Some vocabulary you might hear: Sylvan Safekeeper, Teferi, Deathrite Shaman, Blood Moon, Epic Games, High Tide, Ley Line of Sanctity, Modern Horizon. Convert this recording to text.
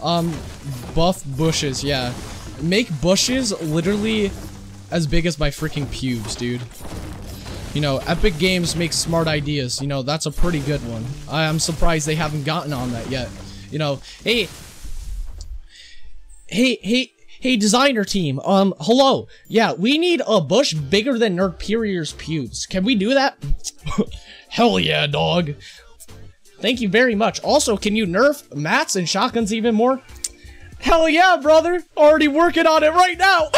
buff bushes, yeah. Make bushes literally as big as my freaking pubes, dude. You know, Epic Games makes smart ideas. You know, that's a pretty good one. I'm surprised they haven't gotten on that yet. You know, hey, designer team, hello. Yeah, we need a bush bigger than Nerdperior's pubes. Can we do that? Hell yeah, dog. Thank you very much. Also, can you nerf mats and shotguns even more? Hell yeah, brother. Already working on it right now.